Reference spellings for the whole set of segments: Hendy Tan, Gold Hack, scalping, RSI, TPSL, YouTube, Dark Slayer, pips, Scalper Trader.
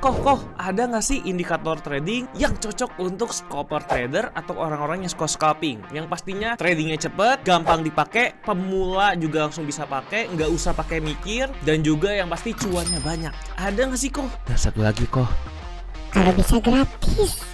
Koh, ada nggak sih indikator trading yang cocok untuk scalper trader atau orang-orang yang suka scalping? Yang pastinya tradingnya cepet, gampang dipakai, pemula juga langsung bisa pakai, nggak usah pakai mikir, dan juga yang pasti cuannya banyak. Ada nggak sih, Koh? Nah, satu lagi, Koh. Kalau bisa gratis.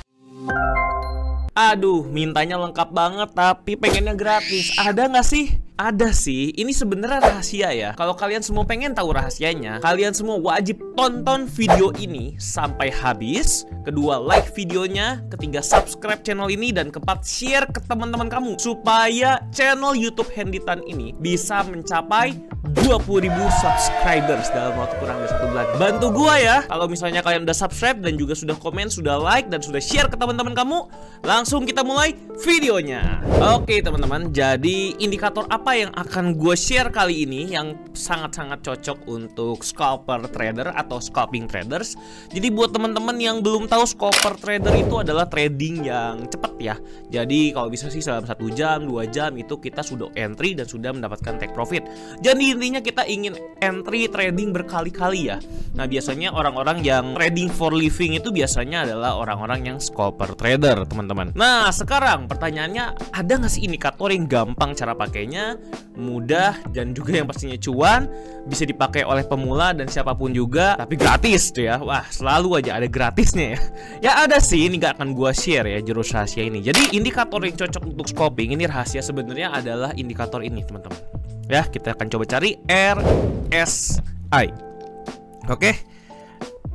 Aduh, mintanya lengkap banget tapi pengennya gratis. Ada nggak sih? Ada sih. Ini sebenarnya rahasia ya. Kalau kalian semua pengen tahu rahasianya, kalian semua wajib tonton video ini sampai habis. Kedua, like videonya. Ketiga, subscribe channel ini. Dan keempat, share ke teman-teman kamu supaya channel YouTube Hendy Tan ini bisa mencapai 20.000 subscribers dalam waktu kurang dari 1 bulan. Bantu gua ya. Kalau misalnya kalian udah subscribe dan juga sudah komen, sudah like, dan sudah share ke teman-teman kamu, langsung kita mulai videonya. Oke teman-teman, jadi indikator apa yang akan gue share kali ini yang sangat-sangat cocok untuk scalper trader atau scalping traders. Jadi buat teman-teman yang belum tahu, scalper trader itu adalah trading yang cepat ya. Jadi kalau bisa sih dalam 1 jam, 2 jam itu kita sudah entry dan sudah mendapatkan take profit. Jadi intinya kita ingin entry trading berkali-kali ya. Nah, biasanya orang-orang yang trading for living itu biasanya adalah orang-orang yang scalper trader, teman-teman. Nah, sekarang pertanyaannya, ada nggak sih indikator yang gampang cara pakainya, mudah, dan juga yang pastinya cuan, bisa dipakai oleh pemula dan siapapun juga, tapi gratis tuh ya. Wah, selalu aja ada gratisnya ya. Ya ada sih, ini nggak akan gua share ya jurus rahasia ini. Jadi indikator yang cocok untuk scalping ini rahasia sebenarnya adalah indikator ini, teman-teman. Ya, kita akan coba cari RSI. Oke,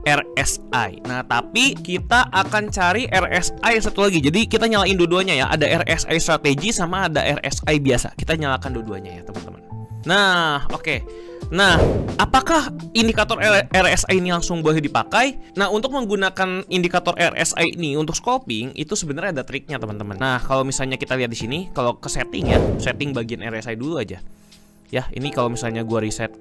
RSI. Nah, tapi kita akan cari RSI satu lagi. Jadi kita nyalain dua-duanya ya. Ada RSI strategi sama ada RSI biasa. Kita nyalakan dua-duanya ya, teman-teman. Nah, oke. Nah, apakah indikator RSI ini langsung boleh dipakai? Nah, untuk menggunakan indikator RSI ini untuk scalping itu sebenarnya ada triknya, teman-teman. Nah, kalau misalnya kita lihat di sini, kalau ke setting ya, setting bagian RSI dulu aja. Ya, ini kalau misalnya gue reset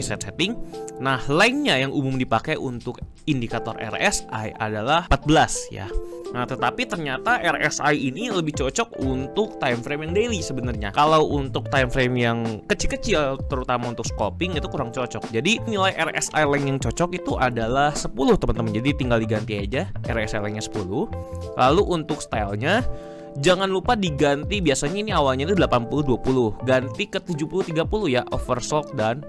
setting. Nah, line-nya yang umum dipakai untuk indikator RSI adalah 14 ya. Nah, tetapi ternyata RSI ini lebih cocok untuk time frame yang daily sebenarnya. Kalau untuk time frame yang kecil-kecil, terutama untuk scalping, itu kurang cocok. Jadi nilai RSI line yang cocok itu adalah 10, teman-teman. Jadi tinggal diganti aja RSI line-nya 10. Lalu untuk style-nya jangan lupa diganti, biasanya ini awalnya itu 80-20, ganti ke 70-30 ya, oversold dan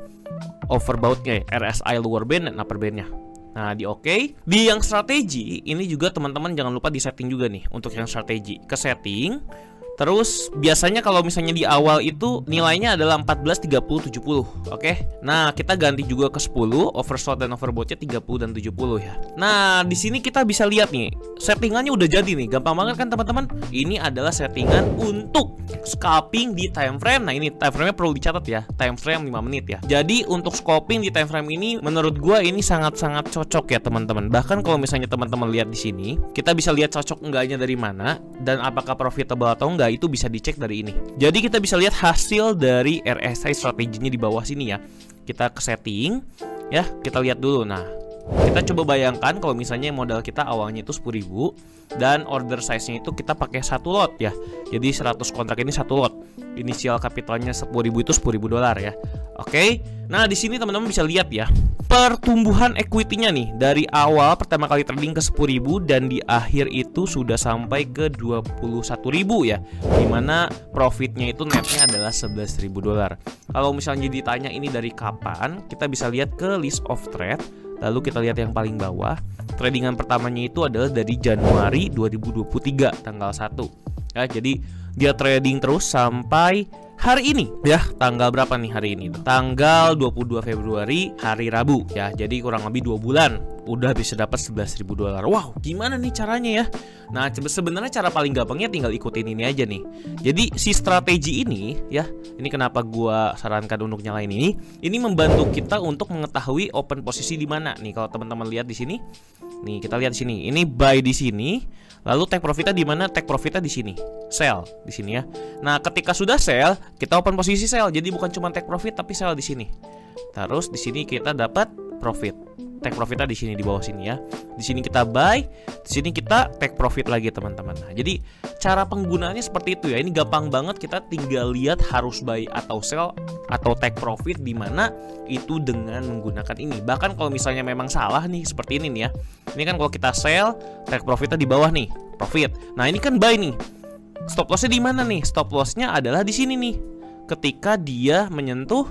overboughtnya, RSI lower band dan upper bandnya. Nah, di oke. Di yang strategi ini juga teman-teman jangan lupa di setting juga nih untuk yang strategi. Ke setting, terus biasanya kalau misalnya di awal itu nilainya adalah 14, 30, 70. Oke. Nah, kita ganti juga ke 10, oversold dan overboughtnya 30 dan 70 ya. Nah, di sini kita bisa lihat nih, settingannya udah jadi nih. Gampang banget kan teman-teman? Ini adalah settingan untuk scalping di time frame. Nah, ini time frame-nya perlu dicatat ya. Time frame 5 menit ya. Jadi untuk scalping di time frame ini menurut gua ini sangat-sangat cocok ya, teman-teman. Bahkan kalau misalnya teman-teman lihat di sini, kita bisa lihat cocok enggaknya dari mana dan apakah profitable atau enggak. Itu bisa dicek dari ini. Jadi kita bisa lihat hasil dari RSI strateginya di bawah sini ya. Kita ke setting ya, kita lihat dulu. Nah, kita coba bayangkan kalau misalnya modal kita awalnya itu 10.000 dan order size-nya itu kita pakai 1 lot ya. Jadi 100 kontrak ini 1 lot. Inisial kapitalnya 10.000 itu $10.000 ya. Oke. Nah, di sini teman-teman bisa lihat ya, pertumbuhan equity-nya nih dari awal pertama kali trading ke 10.000 dan di akhir itu sudah sampai ke 21.000 ya, dimana profitnya itu netnya adalah $11.000. Kalau misalnya ditanya ini dari kapan, kita bisa lihat ke list of trade, lalu kita lihat yang paling bawah, tradingan pertamanya itu adalah dari Januari 2023 tanggal 1 ya. Jadi dia trading terus sampai hari ini ya. Tanggal berapa nih hari ini? Tanggal 22 Februari, hari Rabu ya. Jadi kurang lebih 2 bulan udah bisa dapat $11.000. Wow, gimana nih caranya ya? Nah, sebenarnya cara paling gampangnya tinggal ikutin ini aja nih. Jadi si strategi ini ya, ini kenapa gua sarankan untuk nyalain ini membantu kita untuk mengetahui open posisi di mana nih. Kalau teman-teman lihat di sini, nih kita lihat di sini, ini buy di sini, lalu take profitnya di mana? Take profitnya di sini, sell di sini ya. Nah, ketika sudah sell, kita open posisi sell. Jadi bukan cuma take profit tapi sell di sini. Terus di sini kita dapat profit. take profitnya di sini, di bawah sini ya. Di sini kita buy, di sini kita take profit lagi teman-teman. Nah, jadi cara penggunaannya seperti itu ya. Ini gampang banget, kita tinggal lihat harus buy atau sell atau take profit di mana itu dengan menggunakan ini. Bahkan kalau misalnya memang salah nih seperti ini nih ya. Ini kan kalau kita sell, take profitnya di bawah nih, profit. Nah, ini kan buy nih. Stop lossnya di mana nih? Stop lossnya adalah di sini nih. Ketika dia menyentuh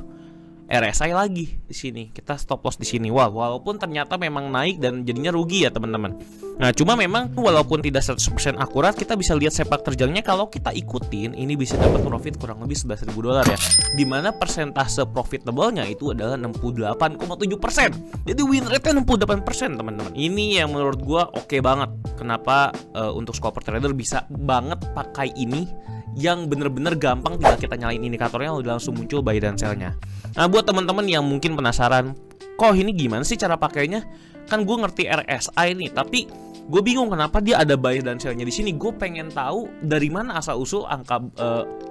RSI lagi di sini, kita stop loss di sini. Wah, walaupun ternyata memang naik dan jadinya rugi ya teman-teman. Nah, cuma memang walaupun tidak 100% akurat, kita bisa lihat sepak terjangnya. Kalau kita ikutin, ini bisa dapat profit kurang lebih $11.000 ya. Dimana persentase profitable-nya itu adalah 68,7%. Jadi win rate-nya 68% teman-teman. Ini yang menurut gua oke banget. Kenapa untuk Scalper Trader bisa banget pakai ini? Yang bener-bener gampang, tinggal kita nyalain indikatornya udah langsung muncul buy dan sell-nya. Nah, buat teman-teman yang mungkin penasaran, kok ini gimana sih cara pakainya? Kan gue ngerti RSI nih, tapi gue bingung kenapa dia ada buy dan sell-nya di sini. Gue pengen tahu dari mana asal-usul angka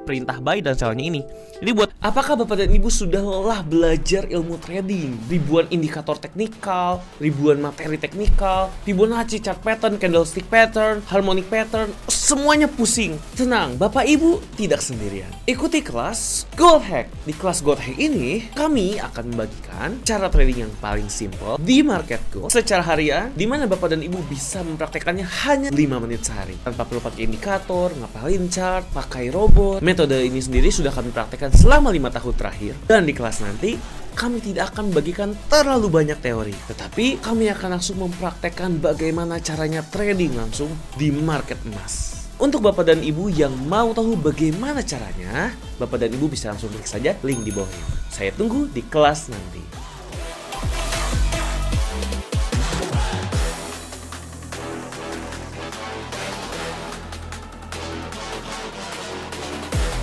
perintah buy dan sell-nya ini. Jadi buat apakah Bapak dan Ibu sudah lelah belajar ilmu trading? Ribuan indikator teknikal, ribuan materi teknikal, ribuan HC chart pattern, candlestick pattern, harmonic pattern, semuanya pusing. Tenang, Bapak Ibu tidak sendirian. Ikuti kelas Gold Hack. Di kelas Gold Hack ini, kami akan membagikan cara trading yang paling simple di market gold secara harian, di mana Bapak dan Ibu bisa mempraktekannya hanya 5 menit sehari tanpa perlu pakai indikator, ngapalin chart, pakai robot. Metode ini sendiri sudah kami praktekkan selama 5 tahun terakhir, dan di kelas nanti kami tidak akan membagikan terlalu banyak teori, tetapi kami akan langsung mempraktekkan bagaimana caranya trading langsung di market emas. Untuk Bapak dan Ibu yang mau tahu bagaimana caranya, Bapak dan Ibu bisa langsung klik saja link di bawahnya. Saya tunggu di kelas nanti.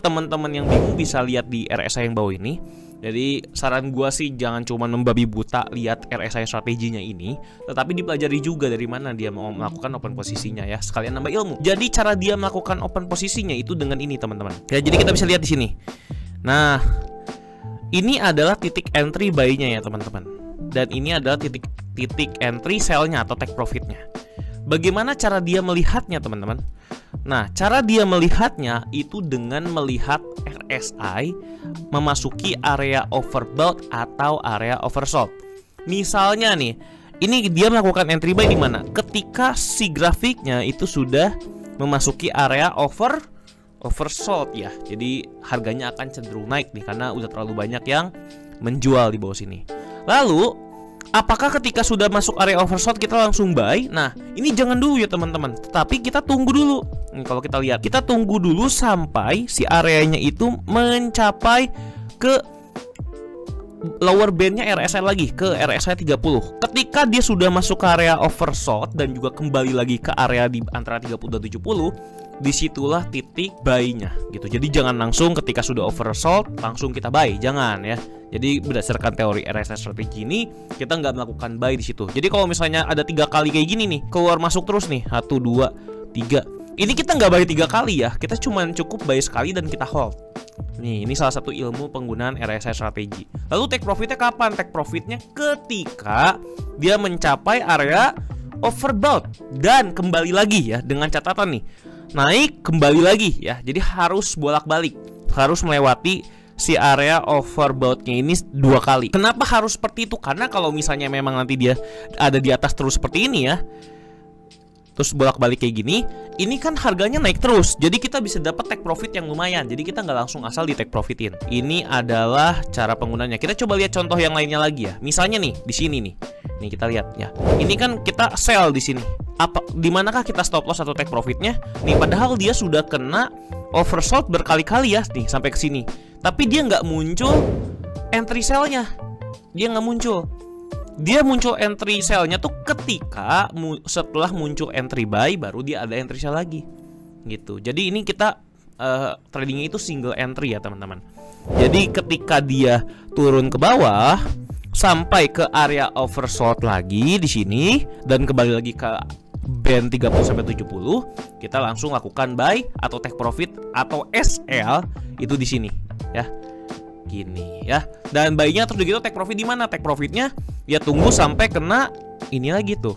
Teman-teman yang bingung bisa lihat di RSI yang bawah ini. Jadi saran gua sih jangan cuma membabi buta lihat RSI strateginya ini, tetapi dipelajari juga dari mana dia mau melakukan open posisinya ya, sekalian nambah ilmu. Jadi cara dia melakukan open posisinya itu dengan ini teman-teman. Ya, jadi kita bisa lihat di sini. Nah, ini adalah titik entry buy-nya ya teman-teman. Dan ini adalah titik entry sell-nya atau take profit-nya. Bagaimana cara dia melihatnya teman-teman? Nah, cara dia melihatnya itu dengan melihat RSI memasuki area overbought atau area oversold. Misalnya nih, ini dia melakukan entry buy di mana? Ketika si grafiknya itu sudah memasuki area oversold ya. Jadi harganya akan cenderung naik nih karena udah terlalu banyak yang menjual di bawah sini. Lalu apakah ketika sudah masuk area oversold kita langsung buy? Nah, ini jangan dulu ya teman-teman. Tapi kita tunggu dulu. Kalau kita lihat, kita tunggu dulu sampai si areanya itu mencapai ke lower bandnya RSI lagi, ke RSI 30. Ketika dia sudah masuk ke area oversold dan juga kembali lagi ke area di antara 30 dan 70, disitulah titik buy-nya gitu. Jadi jangan langsung ketika sudah oversold langsung kita buy, jangan ya. Jadi berdasarkan teori RSI strategi ini, kita nggak melakukan buy di situ. Jadi kalau misalnya ada 3 kali kayak gini nih, keluar masuk terus nih, 1, 2, 3. Ini kita nggak buy 3 kali ya, kita cuma cukup buy sekali dan kita hold. Nih, ini salah satu ilmu penggunaan RSI strategi. Lalu take profitnya kapan? Take profitnya ketika dia mencapai area overbought dan kembali lagi ya, dengan catatan nih, naik kembali lagi ya. Jadi harus bolak-balik, harus melewati si area overbought-nya ini 2 kali. Kenapa harus seperti itu? Karena kalau misalnya memang nanti dia ada di atas terus seperti ini ya, terus bolak-balik kayak gini, ini kan harganya naik terus. Jadi kita bisa dapat take profit yang lumayan. Jadi kita nggak langsung asal di take profitin. Ini adalah cara penggunanya. Kita coba lihat contoh yang lainnya lagi ya. Misalnya nih, di sini nih. Nih kita lihat ya. Ini kan kita sell di sini. Apa, dimanakah kita stop loss atau take profitnya? Nih, padahal dia sudah kena oversold berkali-kali ya, nih sampai ke sini. Tapi dia nggak muncul entry sell-nya. Dia nggak muncul. Dia muncul entry sell-nya tuh ketika setelah muncul entry buy, baru dia ada entry sell lagi. Gitu. Jadi ini kita tradingnya itu single entry ya teman-teman. Jadi ketika dia turun ke bawah sampai ke area oversold lagi di sini dan kembali lagi ke band 30 sampai 70, kita langsung lakukan buy atau take profit atau SL itu di sini ya. gini ya. Dan bayinya terus gitu take profit di mana? Take profitnya ya tunggu sampai kena ini lagi tuh.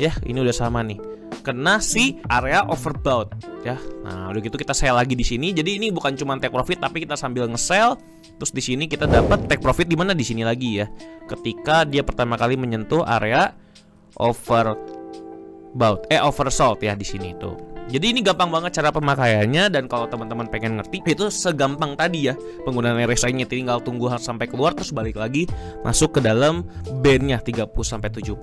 Ya, ini udah sama nih. Kena si area overbought ya. Nah, udah gitu kita sell lagi di sini. Jadi ini bukan cuma take profit tapi kita sambil nge-sell. Terus di sini kita dapat take profit di mana? Di sini lagi ya. Ketika dia pertama kali menyentuh area overbought oversold ya di sini tuh. Jadi ini gampang banget cara pemakaiannya, dan kalau teman-teman pengen ngerti itu segampang tadi ya penggunaan RSI-nya, tinggal tunggu sampai keluar terus balik lagi masuk ke dalam bandnya 30 sampai 70.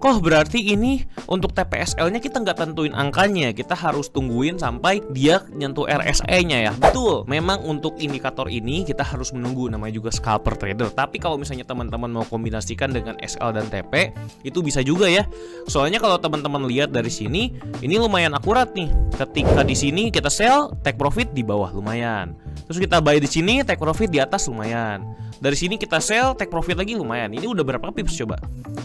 Kok berarti ini untuk TPSL-nya kita nggak tentuin angkanya, kita harus tungguin sampai dia nyentuh RSI-nya ya. Betul, memang untuk indikator ini kita harus menunggu, namanya juga scalper trader. Tapi kalau misalnya teman-teman mau kombinasikan dengan SL dan TP itu bisa juga ya. Soalnya kalau teman-teman lihat dari sini ini lumayan akurat nih. Ketika di sini kita sell, take profit di bawah lumayan. Terus kita buy di sini, take profit di atas lumayan. Dari sini kita sell, take profit lagi lumayan. Ini udah berapa pips coba?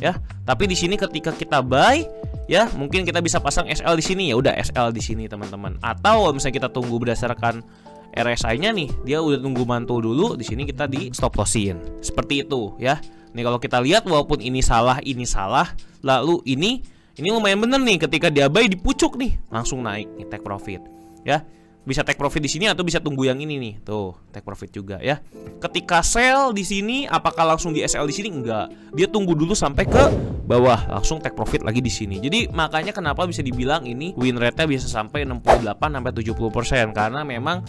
Ya, tapi di sini ketika kita buy, ya mungkin kita bisa pasang SL di sini, ya udah SL di sini teman-teman. Atau misalnya kita tunggu berdasarkan RSI-nya nih, dia udah tunggu mantul dulu, di sini kita di stop lossin. Seperti itu ya. Nih kalau kita lihat walaupun ini salah, lalu ini lumayan bener nih, ketika dia buy dipucuk nih, langsung naik nih take profit. Ya, bisa take profit di sini atau bisa tunggu yang ini nih. Tuh, take profit juga ya. Ketika sell di sini, apakah langsung di SL di sini? Enggak. Dia tunggu dulu sampai ke bawah, langsung take profit lagi di sini. Jadi makanya kenapa bisa dibilang ini win rate-nya bisa sampai 68 sampai 70% karena memang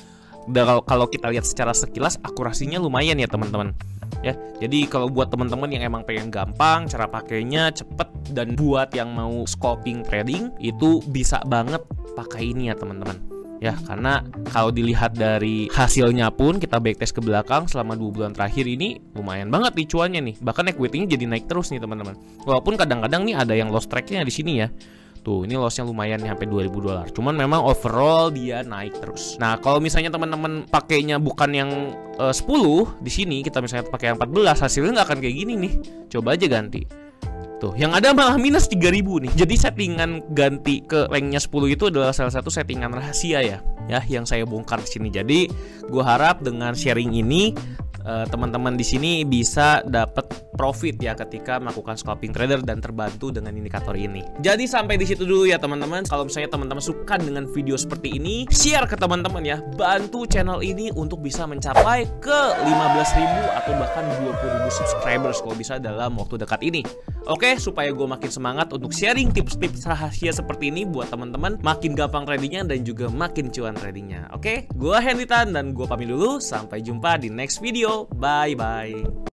kalau kita lihat secara sekilas akurasinya lumayan ya, teman-teman. Ya, jadi kalau buat teman-teman yang emang pengen gampang cara pakainya, cepet, dan buat yang mau scalping trading itu bisa banget pakai ini ya teman-teman ya, karena kalau dilihat dari hasilnya pun kita backtest ke belakang selama 2 bulan terakhir ini lumayan banget nih cuannya nih, bahkan equity-nya jadi naik terus nih teman-teman, walaupun kadang-kadang nih ada yang loss tracknya di sini ya. Tuh, ini lossnya lumayan nih, sampai $2.000. Cuman memang overall dia naik terus. Nah, kalau misalnya teman-teman pakainya bukan yang 10 di sini, kita misalnya pakai yang 14, hasilnya nggak akan kayak gini nih. Coba aja ganti. Tuh, yang ada malah minus 3.000 nih. Jadi settingan ganti ke ranknya 10 itu adalah salah satu settingan rahasia ya. Ya, yang saya bongkar di sini. Jadi, gua harap dengan sharing ini teman-teman di sini bisa dapat profit ya ketika melakukan scalping trader dan terbantu dengan indikator ini. Jadi sampai di situ dulu ya teman-teman. Kalau misalnya teman-teman suka dengan video seperti ini, share ke teman-teman ya. Bantu channel ini untuk bisa mencapai ke 15.000 atau bahkan 20.000 subscribers kalau bisa dalam waktu dekat ini. Oke, supaya gue makin semangat untuk sharing tips-tips rahasia seperti ini buat teman-teman makin gampang tradingnya dan juga makin cuan tradingnya. Oke, gue Hendy Tan dan gue pamit dulu. Sampai jumpa di next video. Bye-bye.